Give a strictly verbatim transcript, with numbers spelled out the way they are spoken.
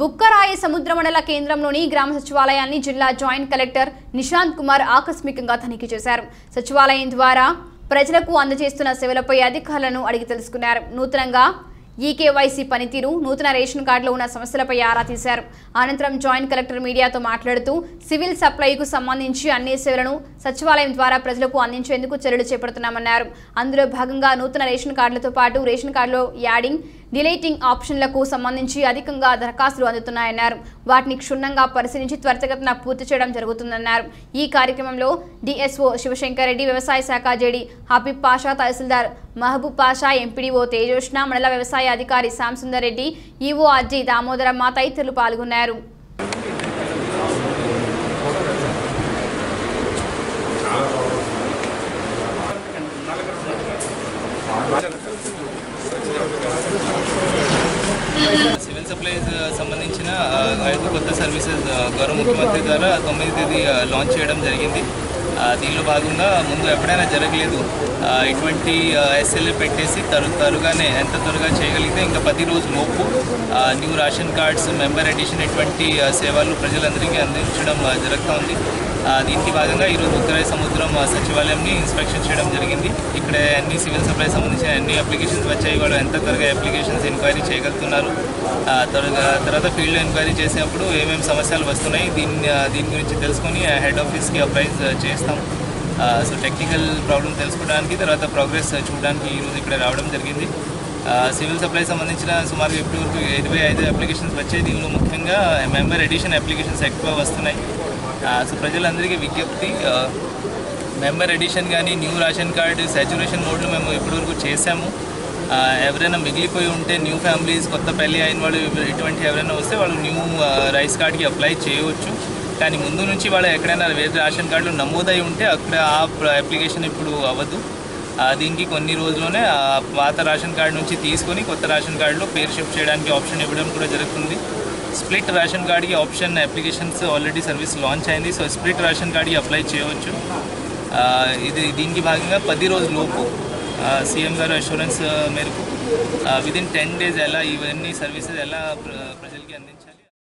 బుక్కరాయ సముద్రమండల కేంద్రంలోని గ్రామ సచివాలయాన్ని జిల్లా జాయింట్ కలెక్టర్ నిశాంత్ కుమార్ ఆకస్మికంగా తనిఖీ చేశారు. సచివాలయం ద్వారా ప్రజలకు అందజేస్తున్న సేవలపై అధికారులను అడిగి తెలుసుకున్నారు. నూతనంగా ఈకేవైసీ పనితీరు, నూతన రేషన్ కార్డులో ఉన్న సమస్యలపై ఆరా తీశారు. అనంతరం జాయింట్ కలెక్టర్ మీడియాతో మాట్లాడుతూ సివిల్ సప్లైకు సంబంధించి అన్ని సేవలను సచివాలయం ద్వారా ప్రజలకు అందించేందుకు చర్యలు చేపడుతున్నామన్నారు. అందులో భాగంగా నూతన రేషన్ కార్డులతో పాటు రేషన్ కార్డులో యాడింగ్, డిలీటింగ్ ఆప్షన్లకు సంబంధించి అధికంగా దరఖాస్తులు అందుతున్నాయన్నారు. వాటిని క్షుణ్ణంగా పరిశీలించి త్వరితగతిన పూర్తి చేయడం జరుగుతుందన్నారు. ఈ కార్యక్రమంలో డిఎస్ఓ శివశంకర్ రెడ్డి, వ్యవసాయ శాఖ జేడీ హబీబ్ పాషా, తహసీల్దార్ మహబూబ్ పాషా, ఎంపీడీఓ తేజోష్ణ, మండల వ్యవసాయ అధికారి శ్యాంసుందర్ రెడ్డి, ఈఓ అర్జీ దామోదరమ్మ తదితరులు పాల్గొన్నారు. సివిల్ సప్లైస్ సంబంధించిన ఐదు కొత్త సర్వీసెస్ గౌరవ ముఖ్యమంత్రి ద్వారా తొమ్మిది తేదీ లాంచ్ చేయడం జరిగింది. దీనిలో భాగంగా ముందు ఎప్పుడైనా జరగలేదు ఇటువంటి ఎస్ఎల్ఏ పెట్టేసి తరు త్వరగానే ఎంత త్వరగా చేయగలిగితే ఇంకా పది రోజులలోపు new ration cards, member addition ఇటువంటి సేవలు ప్రజలందరికీ అందించడం జరుగుతూ ఉంది. దీనికి భాగంగా ఈరోజు ఉత్తరాయ సముద్రం సచివాలయంని ఇన్స్పెక్షన్ చేయడం జరిగింది. ఇక్కడ అన్ని సివిల్ సప్లై సంబంధించిన అన్ని అప్లికేషన్స్ వచ్చాయి. వాళ్ళు ఎంత త్వరగా అప్లికేషన్స్ ఎంక్వైరీ చేయగలుగుతున్నారు, త్వరగా తర్వాత ఫీల్డ్ ఎంక్వైరీ చేసినప్పుడు ఏమేమి సమస్యలు వస్తున్నాయి దీన్ని దీని గురించి తెలుసుకొని హెడ్ ఆఫీస్కి అప్రైజ్ చేస్తాం. సో టెక్నికల్ ప్రాబ్లమ్ తెలుసుకోవడానికి, తర్వాత ప్రోగ్రెస్ చూడడానికి ఈరోజు ఇక్కడ రావడం జరిగింది. సివిల్ సప్లై సంబంధించిన సుమారు ఇప్పటి వరకు ఇరవై ఐదు అప్లికేషన్స్ వచ్చాయి. దీనిలో ముఖ్యంగా మెంబర్ ఎడిషన్ అప్లికేషన్స్ ఎక్కువ వస్తున్నాయి. సో ప్రజలందరికీ విజ్ఞప్తి, మెంబర్ ఎడిషన్ కానీ న్యూ రేషన్ కార్డు సాచ్యురేషన్ మోడ్లో మేము ఇప్పటివరకు చేసాము. ఎవరైనా మిగిలిపోయి ఉంటే న్యూ ఫ్యామిలీస్, కొత్త పెళ్ళి అయిన వాళ్ళు ఇటువంటి ఎవరైనా వస్తే వాళ్ళు న్యూ రైస్ కార్డ్కి అప్లై చేయవచ్చు. కానీ ముందు నుంచి వాళ్ళు ఎక్కడైనా వేరే రేషన్ కార్డులు నమోదై ఉంటే అక్కడ ఆ అప్లికేషన్ ఇప్పుడు అవ్వదు. దీనికి కొన్ని రోజుల్లోనే పాత రేషన్ కార్డు నుంచి తీసుకొని కొత్త రేషన్ కార్డులో పేరు షిఫ్ట్ చేయడానికి ఆప్షన్ ఇవ్వడం కూడా జరుగుతుంది. స్ప్లిట్ రేషన్ కార్డుకి option applications already service launch అయింది. సో స్ప్లిట్ రేషన్ కార్డుకి అప్లై చేయవచ్చు. ఇది దీనికి భాగంగా పది రోజులలోపు సీఎం గారు అష్యూరెన్స్ మేరకు విదిన్ టెన్ డేస్ ఎలా ఇవన్నీ సర్వీసెస్ ఎలా ప్రజలకి అందించారు.